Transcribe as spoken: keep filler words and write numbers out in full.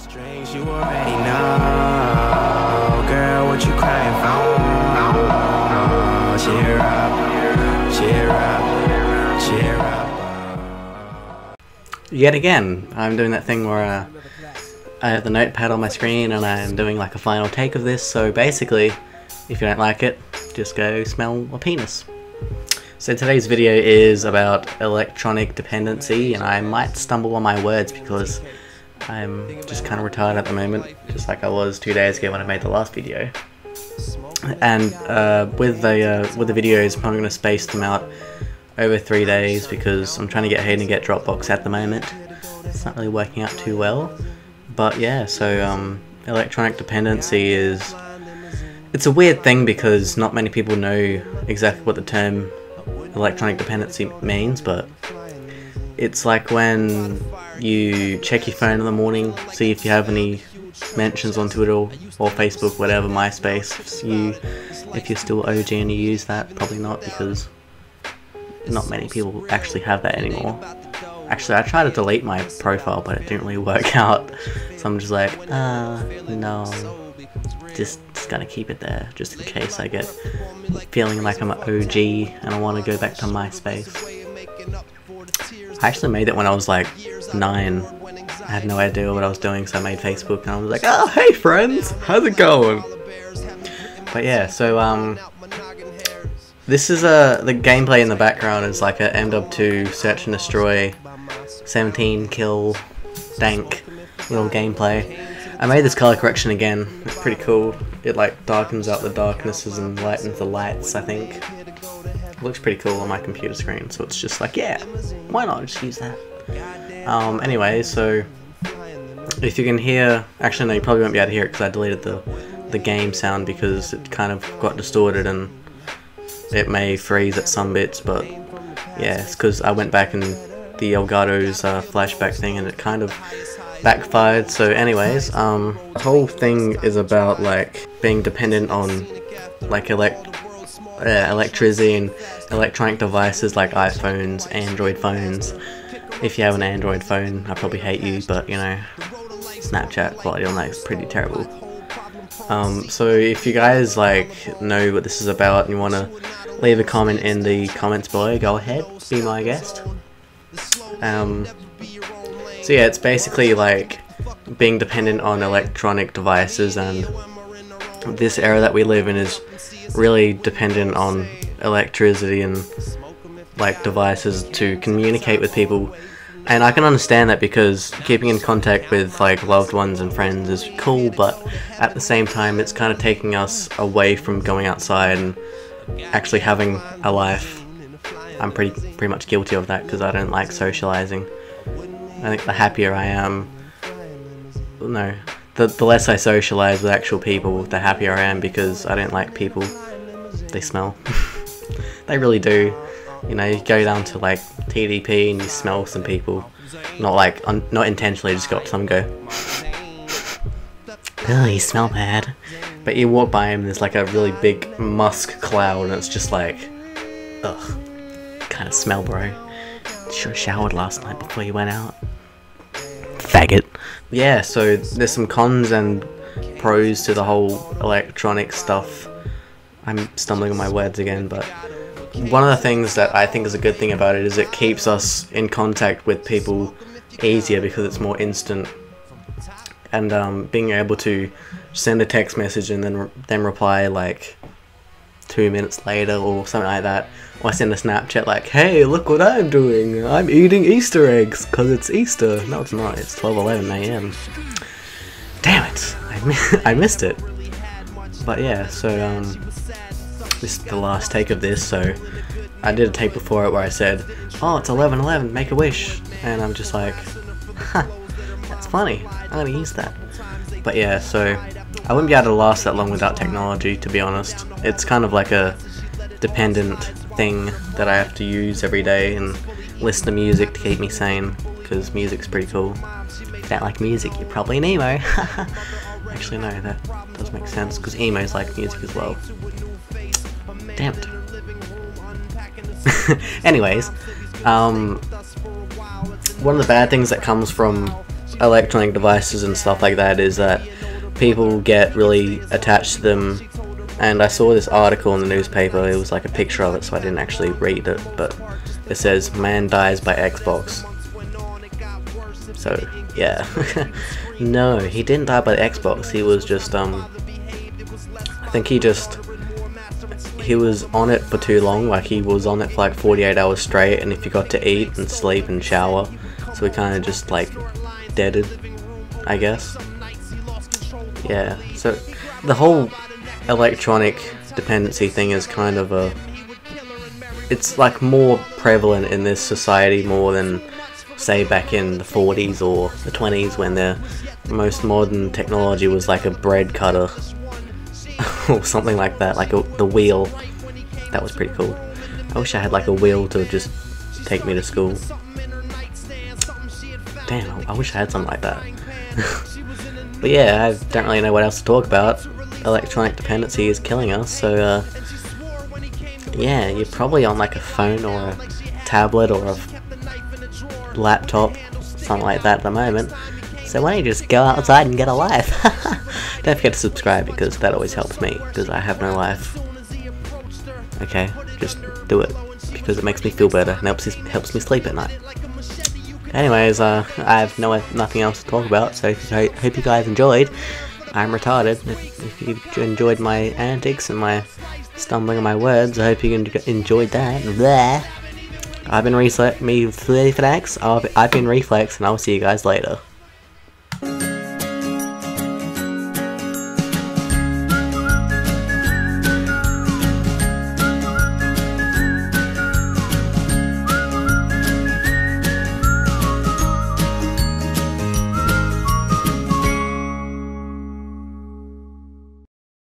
Strange, you already know. Girl, what you crying for? Cheer up, cheer up, cheer up. Yet again, I'm doing that thing where uh, I have the notepad on my screen and I'm doing like a final take of this, so basically, if you don't like it, just go smell a penis. So today's video is about electronic dependency, and I might stumble on my words because I'm just kind of retarded at the moment, just like I was two days ago when I made the last video. And uh, with the uh, with the videos, I'm going to space them out over three days because I'm trying to get Hayden to get Dropbox at the moment. It's not really working out too well, but yeah. So um, electronic dependency is it's a weird thing because not many people know exactly what the term electronic dependency means, but it's like when you check your phone in the morning, see if you have any mentions on Twitter or Facebook, whatever, MySpace. You, if you're still O G and you use that, probably not, because not many people actually have that anymore. Actually, I tried to delete my profile, but it didn't really work out. So I'm just like, ah, uh, no, just, just gonna keep it there, just in case I get feeling like I'm an O G and I want to go back to MySpace. I actually made it when I was like nine. I had no idea what I was doing, so I made Facebook and I was like, oh, hey friends, how's it going? But yeah, so um, this is a, the gameplay in the background is like a M W two search and destroy, seventeen kill, dank little gameplay. I made this color correction again, it's pretty cool. It like darkens up the darknesses and lightens the lights, I think. Looks pretty cool on my computer screen, so it's just like, yeah, why not just use that? Um, anyway, so if you can hear, actually no, you probably won't be able to hear it because I deleted the the game sound because it kind of got distorted and it may freeze at some bits, but yeah, it's because I went back in the Elgato's uh, flashback thing and it kind of backfired. So anyways, um, the whole thing is about like being dependent on like elect. Uh, electricity and electronic devices like iPhones, Android phones. If you have an Android phone, I probably hate you, but you know, Snapchat quality on that is pretty terrible. Um, so if you guys like know what this is about and you want to leave a comment in the comments below, go ahead, be my guest. Um, so yeah, it's basically like being dependent on electronic devices, and this era that we live in is really dependent on electricity and like devices to communicate with people, and I can understand that because keeping in contact with like loved ones and friends is cool, but at the same time it's kind of taking us away from going outside and actually having a life. I'm pretty pretty much guilty of that because I don't like socializing. I think the happier I am, no The, the less I socialise with actual people, the happier I am, because I don't like people. They smell. They really do. You know, you go down to like T D P and you smell some people. Not like, un not intentionally, just go up to them and go, oh, you smell bad. But you walk by him and there's like a really big musk cloud and it's just like, ugh, kind of smell, bro. Should have showered last night before you went out. Faggot. Yeah, so there's some cons and pros to the whole electronic stuff. I'm stumbling on my words again, but one of the things that I think is a good thing about it is it keeps us in contact with people easier because it's more instant. And um, being able to send a text message and then re then reply like two minutes later or something like that, or I send a Snapchat like, hey, look what I'm doing, I'm eating Easter eggs because it's Easter. No, it's not, it's twelve eleven a m Damn it, I, mi I missed it. But yeah, so um, this is the last take of this, so I did a take before it where I said, oh, it's eleven eleven, make a wish, and I'm just like, huh, that's funny, I'm gonna use that. But yeah, so I wouldn't be able to last that long without technology, to be honest. It's kind of like a dependent thing that I have to use every day and listen to music to keep me sane, because music's pretty cool. If you don't like music, you're probably an emo. Actually no, that does make sense, because emos like music as well. Damn it. Anyways, um, one of the bad things that comes from electronic devices and stuff like that is that people get really attached to them. And I saw this article in the newspaper, it was like a picture of it, so I didn't actually read it, but it says, "Man dies by Xbox." So, yeah. No, he didn't die by the Xbox, he was just, um, I think he just, he was on it for too long, like he was on it for like forty-eight hours straight, and he forgot to eat and sleep and shower, so he kinda just like, deaded, I guess. Yeah, so the whole electronic dependency thing is kind of a, it's like more prevalent in this society more than say back in the forties or the twenties when the most modern technology was like a bread cutter or something like that, like a, the wheel. That was pretty cool. I wish I had like a wheel to just take me to school. Damn, I wish I had something like that. But yeah, I don't really know what else to talk about. Electronic dependency is killing us, so uh, yeah, you're probably on like a phone or a tablet or a laptop, something like that at the moment, so why don't you just go outside and get a life? Don't forget to subscribe because that always helps me, because I have no life. Okay, just do it, because it makes me feel better and helps, helps me sleep at night. Anyways, uh, I have no nothing else to talk about, so I hope you guys enjoyed. I'm retarded. If, if you enjoyed my antics and my stumbling on my words, I hope you enjoyed that. Bleh. I've been Reflex, I've been Reflex, and I'll see you guys later.